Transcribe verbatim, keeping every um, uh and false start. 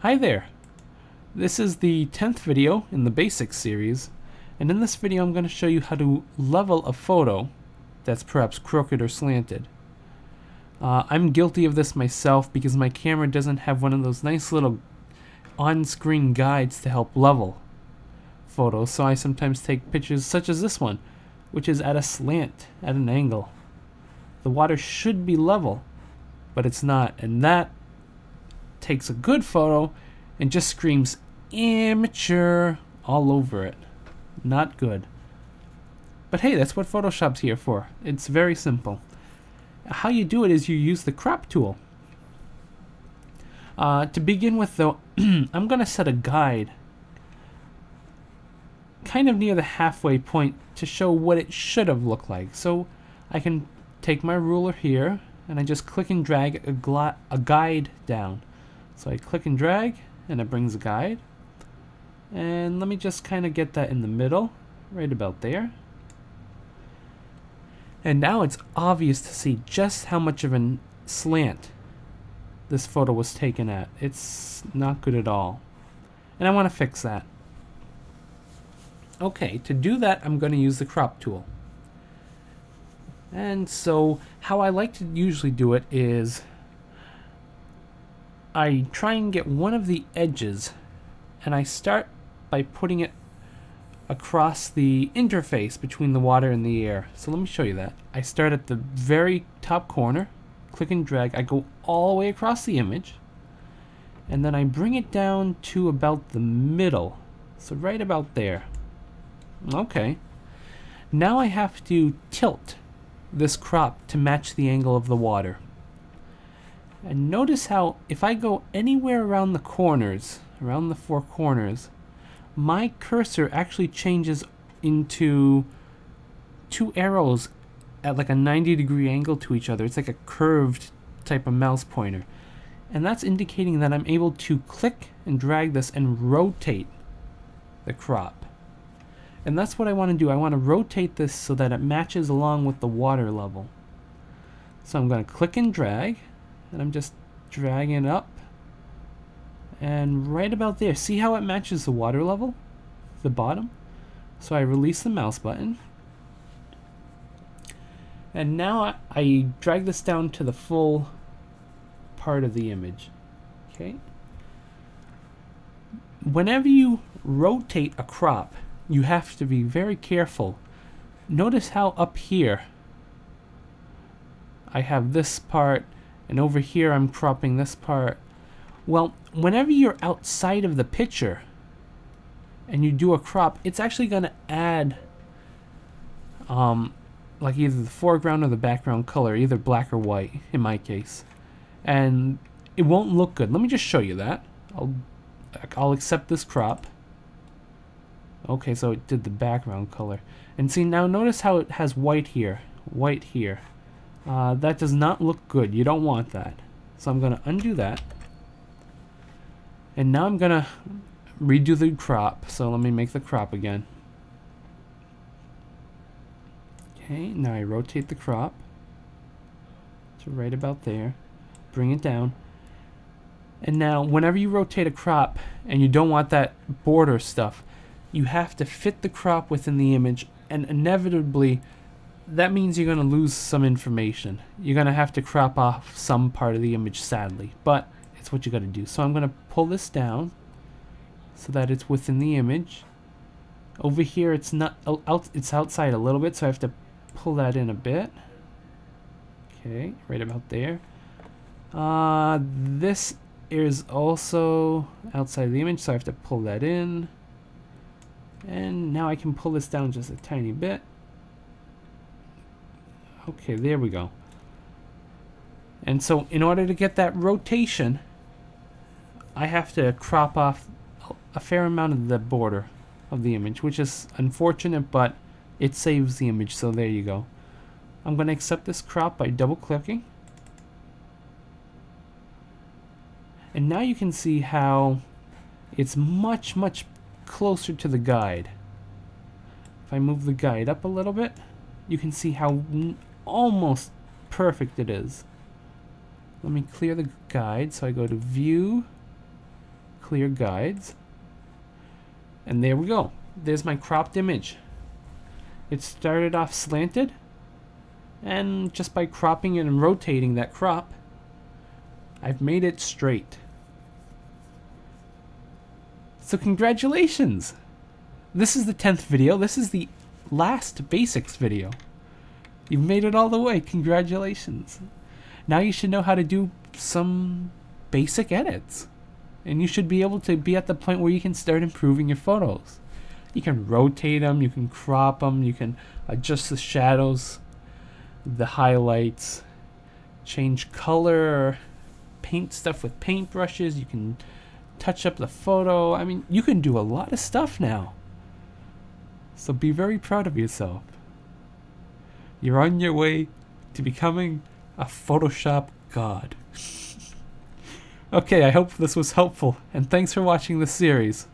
Hi there! This is the tenth video in the basics series, and in this video I'm going to show you how to level a photo that's perhaps crooked or slanted. Uh, I'm guilty of this myself because my camera doesn't have one of those nice little on-screen guides to help level photos, so I sometimes take pictures such as this one, which is at a slant, at an angle. The water should be level, but it's not, and that takes a good photo and just screams amateur all over it. Not good. But hey, that's what Photoshop's here for. It's very simple. How you do it is you use the crop tool. Uh, to begin with though, I'm gonna set a guide kind of near the halfway point to show what it should have looked like. So I can take my ruler here and I just click and drag a, a guide down. So I click and drag, and it brings a guide. And let me just kind of get that in the middle, right about there. And now it's obvious to see just how much of a slant this photo was taken at. It's not good at all. And I want to fix that. Okay, to do that, I'm going to use the crop tool. And so, how I like to usually do it is I try and get one of the edges, and I start by putting it across the interface between the water and the air. So let me show you that. I start at the very top corner, click and drag, I go all the way across the image, and then I bring it down to about the middle, so right about there. Okay, now I have to tilt this crop to match the angle of the water. And notice how if I go anywhere around the corners, around the four corners, my cursor actually changes into two arrows at like a ninety degree angle to each other. It's like a curved type of mouse pointer. And that's indicating that I'm able to click and drag this and rotate the crop. And that's what I want to do. I want to rotate this so that it matches along with the water level. So I'm going to click and drag. And I'm just dragging it up, and right about there, see how it matches the water level, the bottom? So I release the mouse button, and now I, I drag this down to the full part of the image. Okay. Whenever you rotate a crop, you have to be very careful. Notice how up here I have this part, and over here I'm cropping this part. Well, whenever you're outside of the picture and you do a crop, it's actually going to add um, like either the foreground or the background color, either black or white in my case, and it won't look good. Let me just show you that. I'll, I'll accept this crop. Okay, so it did the background color, and see, now notice how it has white here, white here. Uh, that does not look good. You don't want that. So I'm going to undo that. And now I'm going to redo the crop. So let me make the crop again. Okay, now I rotate the crop to right about there. Bring it down. And now whenever you rotate a crop and you don't want that border stuff, you have to fit the crop within the image, and inevitably that means you're going to lose some information. You're going to have to crop off some part of the image, sadly, but it's what you got to do. So I'm going to pull this down so that it's within the image. Over here it's not out, it's outside a little bit, so I have to pull that in a bit. Okay, right about there. Uh, this is also outside of the image, so I have to pull that in. And now I can pull this down just a tiny bit. Okay, there we go. And so in order to get that rotation, I have to crop off a fair amount of the border of the image, which is unfortunate, but it saves the image, so there you go. I'm going to accept this crop by double clicking. And now you can see how it's much, much closer to the guide. If I move the guide up a little bit, you can see how almost perfect it is. Let me clear the guide, so I go to view, clear guides. And there we go. There's my cropped image. It started off slanted, and just by cropping it and rotating that crop, I've made it straight. So congratulations! This is the tenth video. This is the last basics video. You've made it all the way. Congratulations. Now you should know how to do some basic edits. And you should be able to be at the point where you can start improving your photos. You can rotate them, you can crop them, you can adjust the shadows, the highlights, change color, paint stuff with paintbrushes, you can touch up the photo. I mean, you can do a lot of stuff now. So be very proud of yourself. You're on your way to becoming a Photoshop god. Okay, I hope this was helpful, and thanks for watching this series.